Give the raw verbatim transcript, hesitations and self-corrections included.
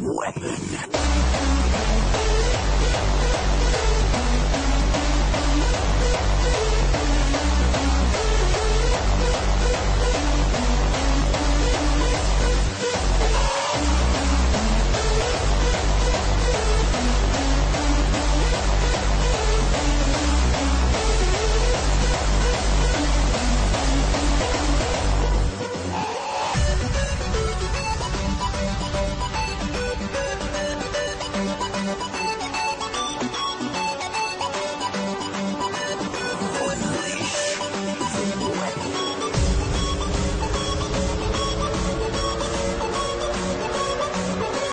Weapon.